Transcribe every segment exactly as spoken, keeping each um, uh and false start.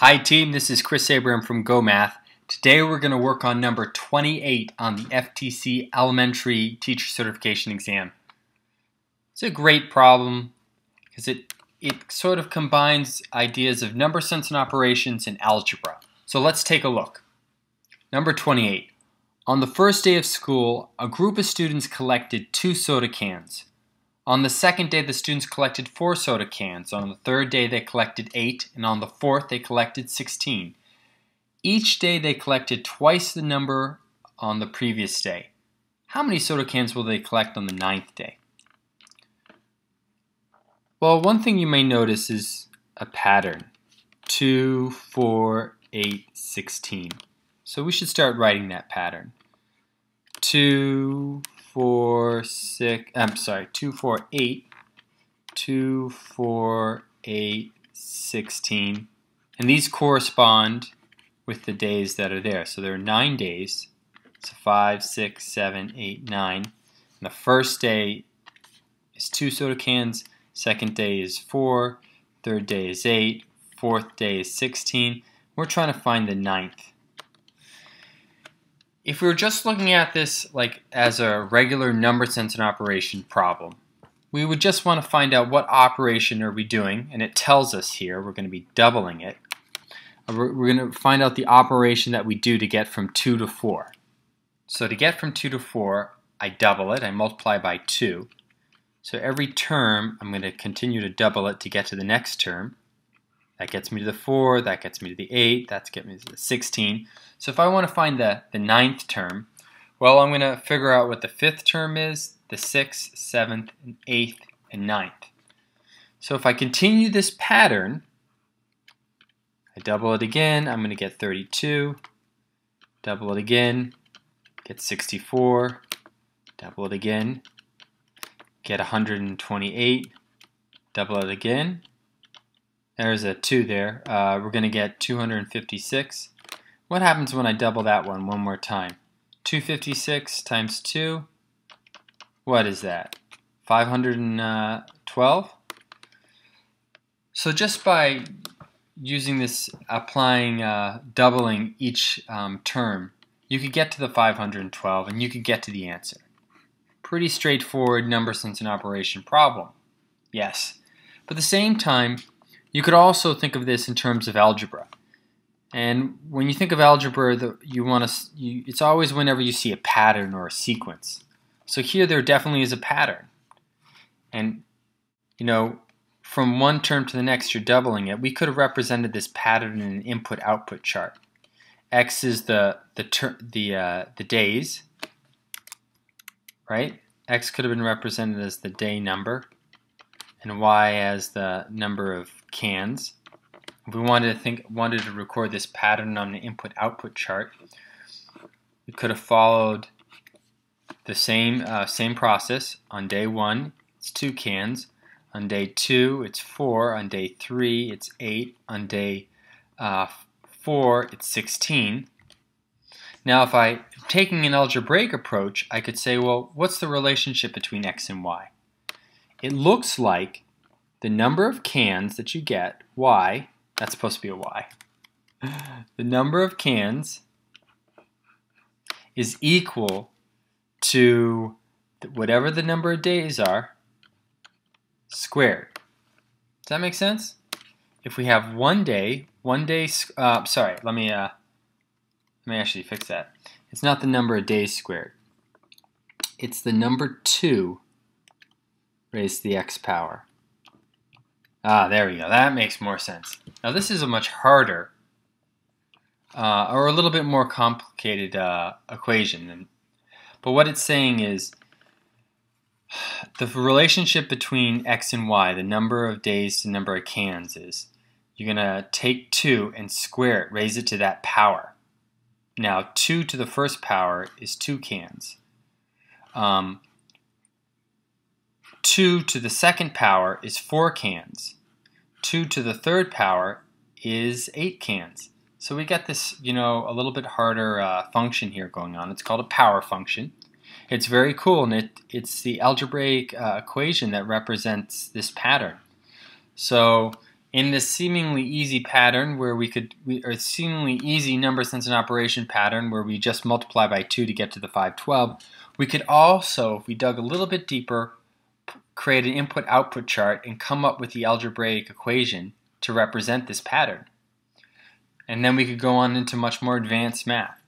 Hi team, this is Chris Abraham from GoMath. Today we're going to work on number twenty-eight on the F T C Elementary Teacher Certification exam. It's a great problem because it, it sort of combines ideas of number sense and operations and algebra. So let's take a look. Number twenty-eight. On the first day of school, a group of students collected two soda cans. On the second day, the students collected four soda cans. On the third day, they collected eight, and on the fourth, they collected sixteen. Each day, they collected twice the number on the previous day. How many soda cans will they collect on the ninth day? Well, one thing you may notice is a pattern. two, four, eight, sixteen. So we should start writing that pattern. two, four, six, I'm sorry, two, four, eight, two, four, eight, sixteen. And these correspond with the days that are there. So there are nine days. So five, six, seven, eight, nine. And the first day is two soda cans. Second day is four. Third day is eight. Fourth day is sixteen. We're trying to find the ninth. If we were just looking at this like as a regular number sense and operation problem, we would just want to find out what operation are we doing, and it tells us here we're going to be doubling it. We're going to find out the operation that we do to get from two to four. So to get from two to four, I double it, I multiply by two. So every term I'm going to continue to double it to get to the next term. That gets me to the four, that gets me to the eight, that's getting me to the sixteen. So if I want to find the, the ninth term, well, I'm going to figure out what the fifth term is, the sixth, seventh, and eighth, and ninth. So if I continue this pattern, I double it again, I'm going to get thirty-two, double it again, get sixty-four, double it again, get one hundred twenty-eight, double it again. There's a two there. Uh, we're going to get two hundred fifty-six. What happens when I double that one one more time? two hundred fifty-six times two. What is that? five hundred twelve? So just by using this, applying, uh, doubling each um, term, you could get to the five hundred twelve and you could get to the answer. Pretty straightforward number sense and operation problem. Yes. But at the same time, you could also think of this in terms of algebra. And when you think of algebra, the, you want to, you, it's always whenever you see a pattern or a sequence. So here there definitely is a pattern. And, you know, from one term to the next you're doubling it. We could have represented this pattern in an input-output chart. X is the, the, ter the, uh, the days, right? X could have been represented as the day number, and y as the number of cans. If we wanted to think, wanted to record this pattern on the input-output chart, we could have followed the same uh, same process. On day one, it's two cans. On day two, it's four. On day three, it's eight. On day uh, four, it's sixteen. Now, if I'm taking an algebraic approach, I could say, well, what's the relationship between x and y? It looks like the number of cans that you get, y, that's supposed to be a y, the number of cans is equal to whatever the number of days are squared. Does that make sense? If we have one day, one day, uh, sorry, let me, uh, let me actually fix that. It's not the number of days squared. It's the number two raised to the x power. Ah, there we go. That makes more sense. Now this is a much harder uh, or a little bit more complicated uh, equation. Than, but what it's saying is the relationship between x and y, the number of days to number of cans, is you're going to take two and square it, raise it to that power. Now two to the first power is two cans. Um, two to the second power is four cans. two to the third power is eight cans. So we got this, you know, a little bit harder uh, function here going on. It's called a power function. It's very cool, and it, it's the algebraic uh, equation that represents this pattern. So in this seemingly easy pattern where we could, we, or seemingly easy number sense and operation pattern where we just multiply by two to get to the five twelve, we could also, if we dug a little bit deeper, create an input-output chart and come up with the algebraic equation to represent this pattern. And then we could go on into much more advanced math.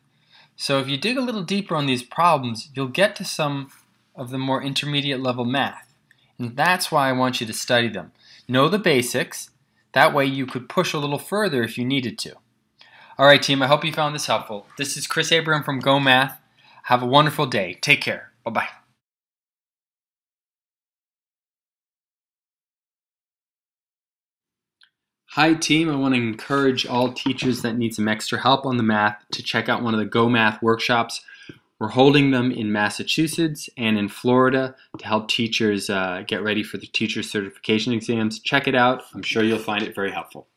So if you dig a little deeper on these problems, you'll get to some of the more intermediate level math. And that's why I want you to study them. Know the basics. That way you could push a little further if you needed to. All right, team, I hope you found this helpful. This is Chris Abraham from Go Math. Have a wonderful day. Take care. Bye-bye. Hi team, I want to encourage all teachers that need some extra help on the math to check out one of the Go Math workshops. We're holding them in Massachusetts and in Florida to help teachers uh, get ready for the teacher certification exams. Check it out. I'm sure you'll find it very helpful.